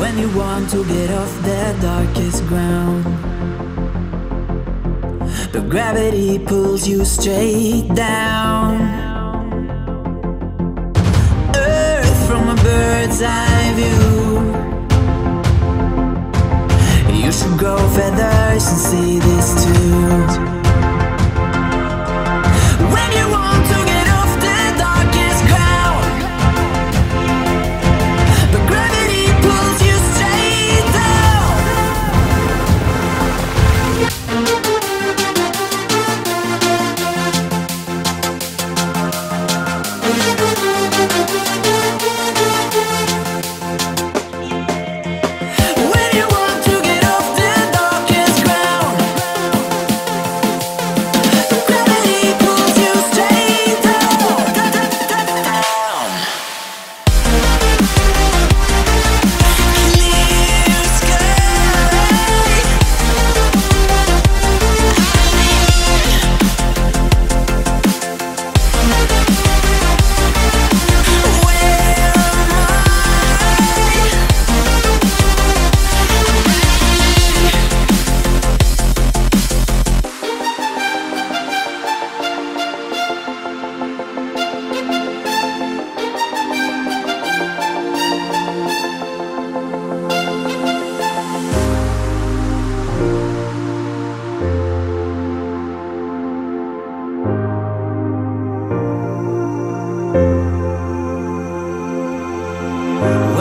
when you want to get off the darkest ground. But gravity pulls you straight down. Earth from a bird's eye view. You should grow feathers and see this too. When you want to get off the darkest